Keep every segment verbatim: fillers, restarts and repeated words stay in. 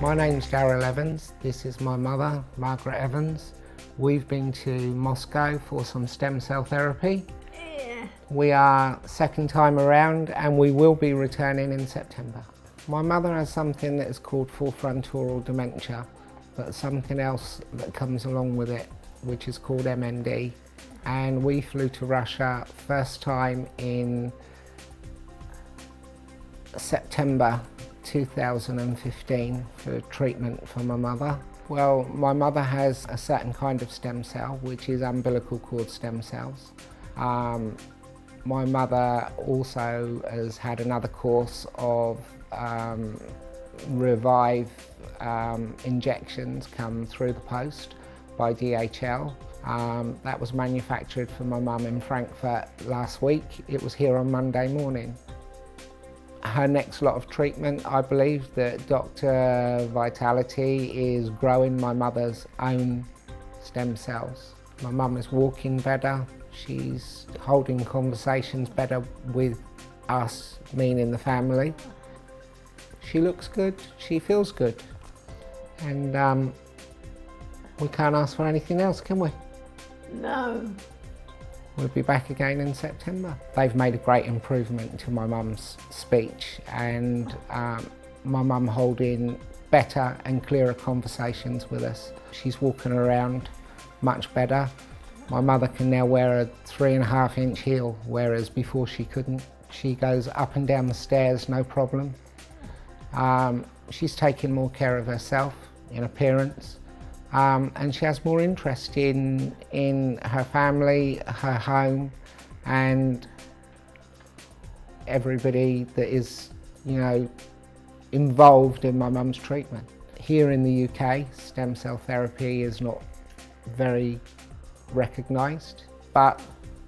My name's Darrell Evans. This is my mother, Margaret Evans. We've been to Moscow for some stem cell therapy. Yeah. We are second time around and we will be returning in September. My mother has something that is called forefrontoral dementia, but something else that comes along with it, which is called M N D. And we flew to Russia first time in September two thousand fifteen for treatment for my mother. Well, my mother has a certain kind of stem cell, which is umbilical cord stem cells. Um, my mother also has had another course of um, Revive um, injections come through the post by D H L. Um, that was manufactured for my mum in Frankfurt last week. It was here on Monday morning. Her next lot of treatment, I believe that Doctor Vitality is growing my mother's own stem cells. My mum is walking better. She's holding conversations better with us, meaning the family. She looks good. She feels good. And um, we can't ask for anything else, can we? No. We'll be back again in September. They've made a great improvement to my mum's speech and um, my mum holding better and clearer conversations with us. She's walking around much better. My mother can now wear a three and a half inch heel, whereas before she couldn't. She goes up and down the stairs, no problem. Um, she's taking more care of herself in appearance. Um, and she has more interest in, in her family, her home, and everybody that is, you know, involved in my mum's treatment. Here in the U K, stem cell therapy is not very recognised, but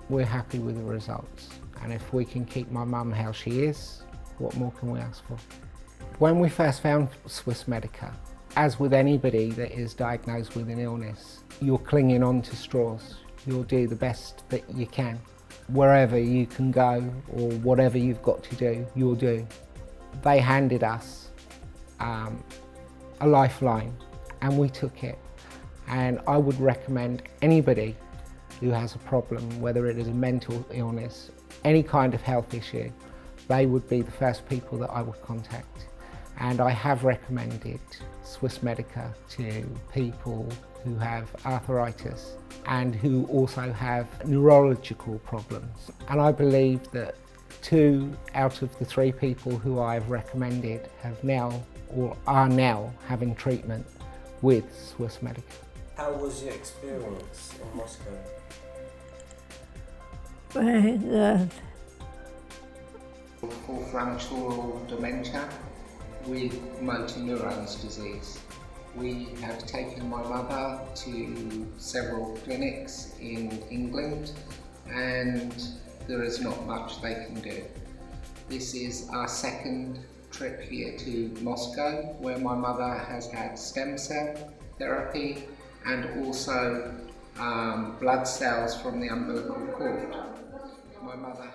we're happy with the results. And if we can keep my mum how she is, what more can we ask for? When we first found Swiss Medica, as with anybody that is diagnosed with an illness, you're clinging on to straws. You'll do the best that you can. Wherever you can go or whatever you've got to do, you'll do. They handed us um, a lifeline and we took it. And I would recommend anybody who has a problem, whether it is a mental illness, any kind of health issue, they would be the first people that I would contact. And I have recommended Swiss Medica to people who have arthritis and who also have neurological problems. And I believe that two out of the three people who I've recommended have now or are now having treatment with Swiss Medica. How was your experience in Moscow? Very good. For frontoral dementia, with motor neurons disease. We have taken my mother to several clinics in England and there is not much they can do. This is our second trip here to Moscow where my mother has had stem cell therapy and also um, blood cells from the umbilical cord. My mother